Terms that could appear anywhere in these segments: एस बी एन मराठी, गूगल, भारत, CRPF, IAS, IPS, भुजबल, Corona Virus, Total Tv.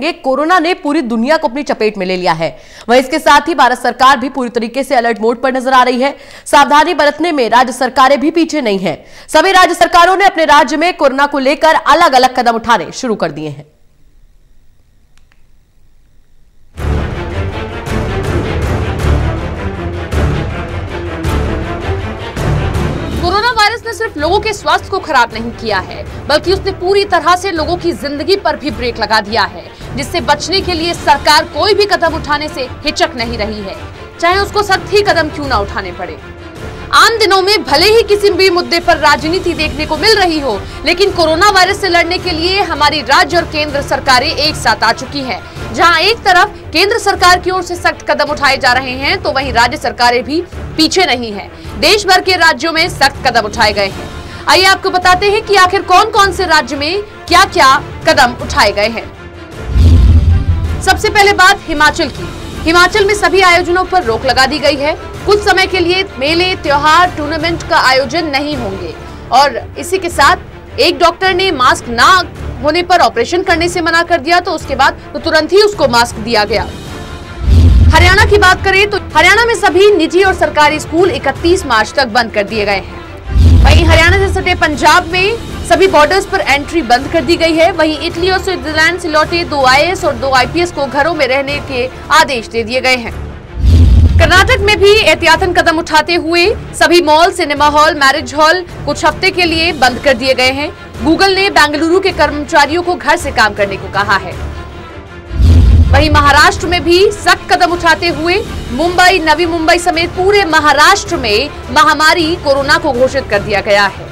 करेंगे। कोरोना ने पूरी दुनिया को अपनी चपेट में ले लिया है। वहीं इसके साथ ही भारत सरकार भी पूरी तरीके से अलर्ट मोड पर नजर आ रही है। सावधानी बरतने में राज्य सरकारें भी पीछे नहीं है। सभी राज्य सरकारों ने अपने राज्य में कोरोना को लेकर अलग अलग कदम उठाने शुरू कर दिए हैं। वायरस ने सिर्फ लोगों के स्वास्थ्य को खराब नहीं किया है, बल्कि उसने पूरी तरह से लोगों की जिंदगी पर भी ब्रेक लगा दिया है, जिससे बचने के लिए सरकार कोई भी कदम उठाने से हिचक नहीं रही है, चाहे उसको सख्त ही कदम क्यों ना उठाने पड़े। आम दिनों में भले ही किसी भी मुद्दे पर राजनीति देखने को मिल रही हो, लेकिन कोरोना वायरस से लड़ने के लिए हमारी राज्य और केंद्र सरकारें एक साथ आ चुकी हैं, जहां एक तरफ केंद्र सरकार की ओर से सख्त कदम उठाए जा रहे हैं, तो वहीं राज्य सरकारें भी पीछे नहीं हैं। देश भर के राज्यों में सख्त कदम उठाए गए हैं। आइए आपको बताते हैं कि आखिर कौन कौन से राज्य में क्या क्या कदम उठाए गए हैं। सबसे पहले बात हिमाचल की। हिमाचल में सभी आयोजनों पर रोक लगा दी गई है। कुछ समय के लिए मेले, त्योहार, टूर्नामेंट का आयोजन नहीं होंगे और इसी के साथ एक डॉक्टर ने मास्क ना होने पर ऑपरेशन करने से मना कर दिया, तो उसके बाद तुरंत ही उसको मास्क दिया गया। हरियाणा की बात करें तो हरियाणा में सभी निजी और सरकारी स्कूल 31 मार्च तक बंद कर दिए गए हैं। वहीं हरियाणा से सटे पंजाब में सभी बॉर्डर्स पर एंट्री बंद कर दी गई है। वहीं इटली और स्विट्जरलैंड से लौटे 2 IAS और 2 IPS को घरों में रहने के आदेश दे दिए गए हैं। कर्नाटक में भी एहतियातन कदम उठाते हुए सभी mall, cinema hall, marriage hall कुछ हफ्ते के लिए बंद कर दिए गए हैं। गूगल ने बेंगलुरु के कर्मचारियों को घर से काम करने को कहा है। वहीं महाराष्ट्र में भी सख्त कदम उठाते हुए मुंबई, नवी मुंबई समेत पूरे महाराष्ट्र में महामारी कोरोना को घोषित कर दिया गया है।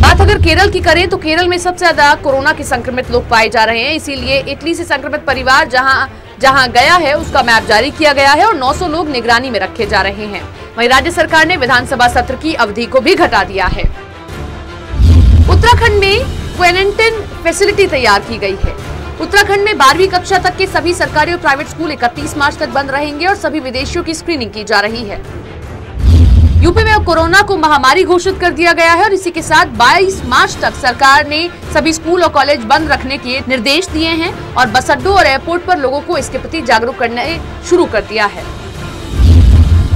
बात अगर केरल की करें तो केरल में सबसे ज्यादा कोरोना के संक्रमित लोग पाए जा रहे हैं, इसीलिए इटली से संक्रमित परिवार जहां गया है उसका मैप जारी किया गया है और 900 लोग निगरानी में रखे जा रहे हैं। वहीं राज्य सरकार ने विधानसभा सत्र की अवधि को भी घटा दिया है। उत्तराखंड में क्वारंटाइन फैसिलिटी तैयार की गई है। उत्तराखंड में 12वीं कक्षा तक के सभी सरकारी और प्राइवेट स्कूल 31 मार्च तक बंद रहेंगे और सभी विदेशियों की स्क्रीनिंग की जा रही है। यूपी में कोरोना को महामारी घोषित कर दिया गया है और इसी के साथ 22 मार्च तक सरकार ने सभी स्कूल और कॉलेज बंद रखने के निर्देश दिए हैं और बस अड्डों और एयरपोर्ट पर लोगों को इसके प्रति जागरूक करने शुरू कर दिया है।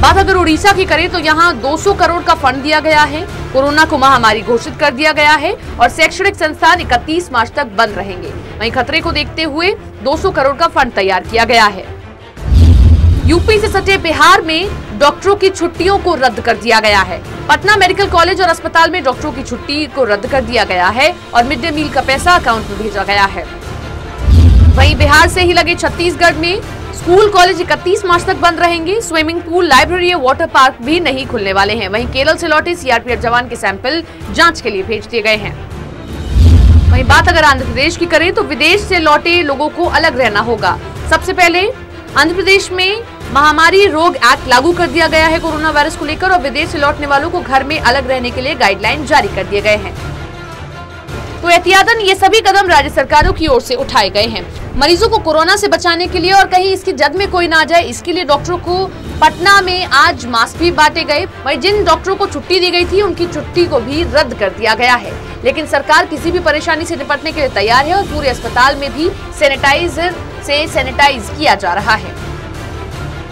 बात अगर उड़ीसा की करें तो यहाँ 200 करोड़ का फंड दिया गया है। कोरोना को महामारी घोषित कर दिया गया है और शैक्षणिक संस्थान 31 मार्च तक बंद रहेंगे। वहीं खतरे को देखते हुए 200 करोड़ का फंड तैयार किया गया है। यूपी से सटे बिहार में डॉक्टरों की छुट्टियों को रद्द कर दिया गया है। पटना मेडिकल कॉलेज और अस्पताल में डॉक्टरों की छुट्टी को रद्द कर दिया गया है और मिड डे मील का पैसा अकाउंट में भेजा गया है। वहीं बिहार से ही लगे छत्तीसगढ़ में स्कूल कॉलेज 31 मार्च तक बंद रहेंगे। स्विमिंग पूल, लाइब्रेरी और वाटर पार्क भी नहीं खुलने वाले हैं। वहीं केरल से लौटे CRPF जवान के सैंपल जांच के लिए भेज दिए गए हैं। वहीं बात अगर आंध्र प्रदेश की करें तो विदेश से लौटे लोगों को अलग रहना होगा। सबसे पहले आंध्र प्रदेश में महामारी रोग एक्ट लागू कर दिया गया है कोरोना वायरस को लेकर और विदेश से लौटने वालों को घर में अलग रहने के लिए गाइडलाइन जारी कर दिए गए हैं। तो एहतियातन ये सभी कदम राज्य सरकारों की ओर से उठाए गए हैं मरीजों को कोरोना से बचाने के लिए और कहीं इसकी जद में कोई ना आ जाए, इसके लिए डॉक्टरों को पटना में आज मास्क भी बांटे गए। वहीं जिन डॉक्टरों को छुट्टी दी गई थी उनकी छुट्टी को भी रद्द कर दिया गया है। लेकिन सरकार किसी भी परेशानी से निपटने के लिए तैयार है और पूरे अस्पताल में भी सैनिटाइजर से सैनिटाइज किया जा रहा है।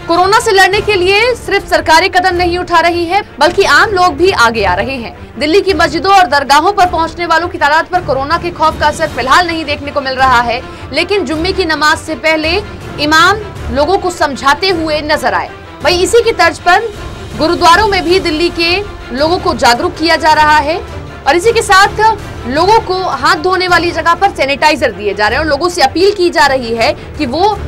कोरोना से लड़ने के लिए सिर्फ सरकारें कदम नहीं उठा रही है, बल्कि आम लोग भी आगे आ रहे हैं। दिल्ली की मस्जिदों और दरगाहों पर पहुंचने वालों की तादाद पर कोरोना के खौफ का असर फिलहाल नहीं देखने को मिल रहा है, लेकिन जुम्मे की नमाज से पहले इमाम लोगों को समझाते हुए नजर आए। वहीं इसी की तर्ज पर गुरुद्वारों में भी दिल्ली के लोगों को जागरूक किया जा रहा है और इसी के साथ लोगों को हाथ धोने वाली जगह पर सैनिटाइजर दिए जा रहे हैं और लोगों से अपील की जा रही है कि वो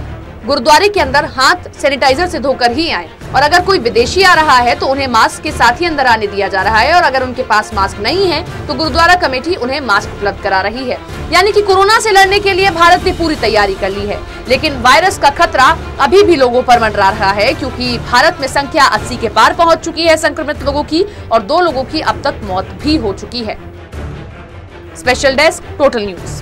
गुरुद्वारे के अंदर हाथ सैनिटाइजर से धोकर ही आए और अगर कोई विदेशी आ रहा है तो उन्हें मास्क के साथ ही अंदर आने दिया जा रहा है और अगर उनके पास मास्क नहीं है तो गुरुद्वारा कमेटी उन्हें मास्क उपलब्ध करा रही है। यानी कि कोरोना से लड़ने के लिए भारत ने पूरी तैयारी कर ली है, लेकिन वायरस का खतरा अभी भी लोगों पर मंडरा रहा है क्योंकि भारत में संख्या 80 के पार पहुंच चुकी है संक्रमित लोगों की और 2 लोगों की अब तक मौत भी हो चुकी है। Special desk, total news.